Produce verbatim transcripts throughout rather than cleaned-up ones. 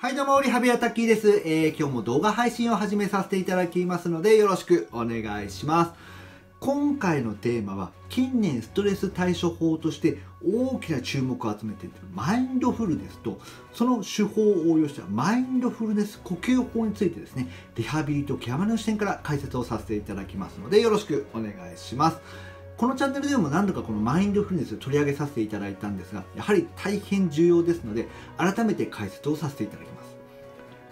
はいどうも、リハビアタッキーです、えー。今日も動画配信を始めさせていただきますのでよろしくお願いします。今回のテーマは近年ストレス対処法として大きな注目を集めているマインドフルネスとその手法を応用したマインドフルネス呼吸法についてですね、リハビリとケアマネの視点から解説をさせていただきますのでよろしくお願いします。このチャンネルでも何度かこのマインドフルネスを取り上げさせていただいたんですが、やはり大変重要ですので改めて解説をさせていただきます。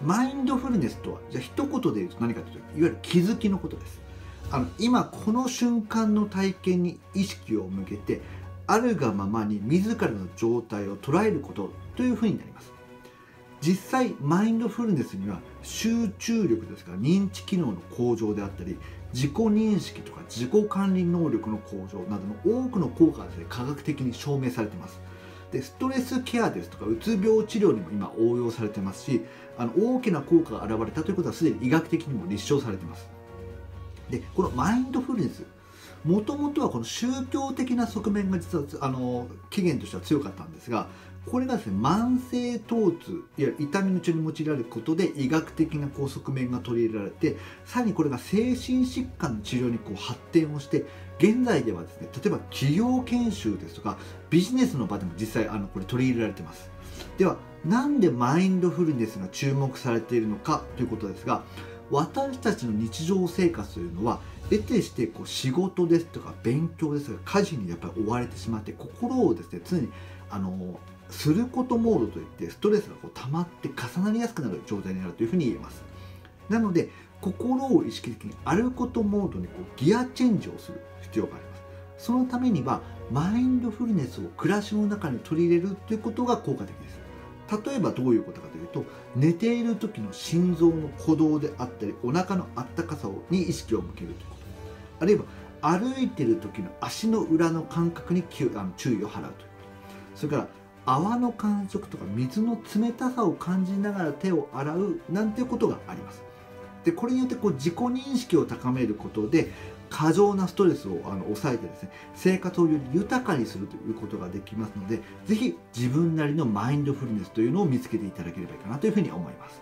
マインドフルネスとは、じゃあ一言で言うと何かというと、いわゆる気づきのことです。あの今この瞬間の体験に意識を向けて、あるがままに自らの状態を捉えることというふうになります。実際マインドフルネスには集中力ですから認知機能の向上であったり、自己認識とか自己管理能力の向上などの多くの効果がですね、科学的に証明されています。でストレスケアですとかうつ病治療にも今応用されてますし、あの大きな効果が現れたということはすでに医学的にも立証されています。でこのマインドフルネス、もともとはこの宗教的な側面が実はあの起源としては強かったんですが、これがですね、慢性疼痛、いわゆる痛みの治療に用いられることで医学的なこう側面が取り入れられて、さらにこれが精神疾患の治療にこう発展をして、現在ではですね、例えば企業研修ですとかビジネスの場でも実際あのこれ取り入れられています。ではなんでマインドフルネスが注目されているのかということですが、私たちの日常生活というのは得てしてこう仕事ですとか勉強ですとか家事にやっぱり追われてしまって、心をですね常にあのすることモードといってストレスがこう溜まって重なりやすくなる状態になるというふうに言えます。なので心を意識的にあることモードにこうギアチェンジをする必要があります。そのためにはマインドフルネスを暮らしの中に取り入れるということが効果的です。例えばどういうことかというと、寝ている時の心臓の鼓動であったりお腹のあったかさに意識を向けるということ、あるいは歩いている時の足の裏の感覚に注意を払うということ、それから泡の感触とか水の冷たさを感じながら手を洗うなんていうことがあります。でこれによってこう自己認識を高めることで過剰なストレスをあの抑えてですね、生活をより豊かにするということができますので、ぜひ自分なりのマインドフルネスというのを見つけていただければいいかなというふうに思います。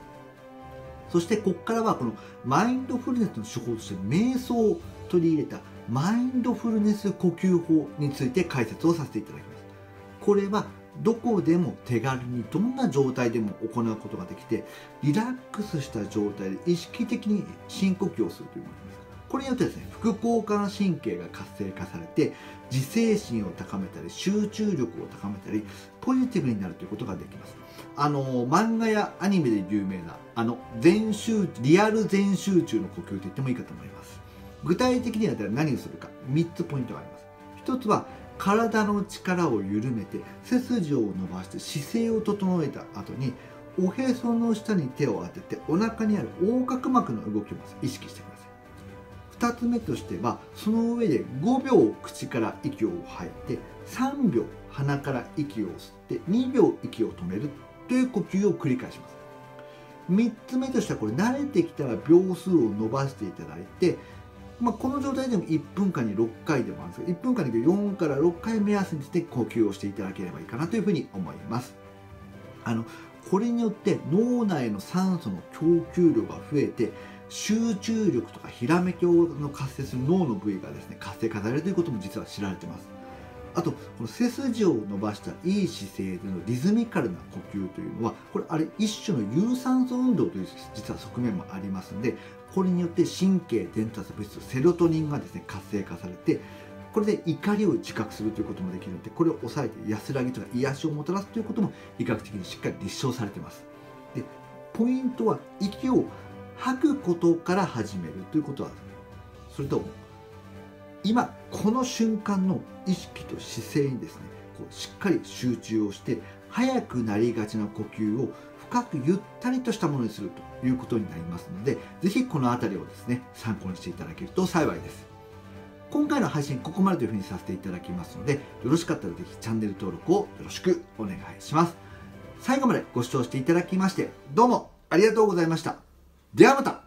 そしてここからはこのマインドフルネスの手法として瞑想を取り入れたマインドフルネス呼吸法について解説をさせていただきます。これはどこでも手軽にどんな状態でも行うことができて、リラックスした状態で意識的に深呼吸をするというものです。これによってですね、副交感神経が活性化されて自制心を高めたり集中力を高めたりポジティブになるということができます。あの漫画やアニメで有名なあの全集リアル全集中の呼吸と言ってもいいかと思います。具体的には何をするかみっつポイントがあります。ひとつは体の力を緩めて背筋を伸ばして姿勢を整えた後に、おへその下に手を当ててお腹にある横隔膜の動きを意識してください。ふたつめとしては、その上でごびょう口から息を吐いてさんびょう鼻から息を吸ってにびょう息を止めるという呼吸を繰り返します。みっつめとしては、これ慣れてきたら秒数を伸ばしていただいて、まあ、この状態でもいっぷんかんにろっかいでもあるんですが、いっぷんかんによんからろっかい目安にして呼吸をしていただければいいかなというふうに思います。あのこれによって脳内の酸素の供給量が増えて、集中力とかひらめきの活性する脳の部位がですね、活性化されるということも実は知られています。あとこの背筋を伸ばしたいい姿勢でのリズミカルな呼吸というのは、これあれ一種の有酸素運動という実は側面もありますので、これによって神経伝達物質セロトニンがですね、活性化されて、これで怒りを自覚するということもできるので、これを抑えて安らぎとか癒しをもたらすということも医学的にしっかり立証されています。でポイントは、息を吐くことから始めるということは、それと今この瞬間の意識と姿勢にですね、こうしっかり集中をして、早くなりがちな呼吸を深くゆったりとしたものにするということになりますので、ぜひこの辺りをですね、参考にしていただけると幸いです。今回の配信ここまでというふうにさせていただきますので、よろしかったらぜひチャンネル登録をよろしくお願いします。最後までご視聴していただきましてどうもありがとうございました。ではまた。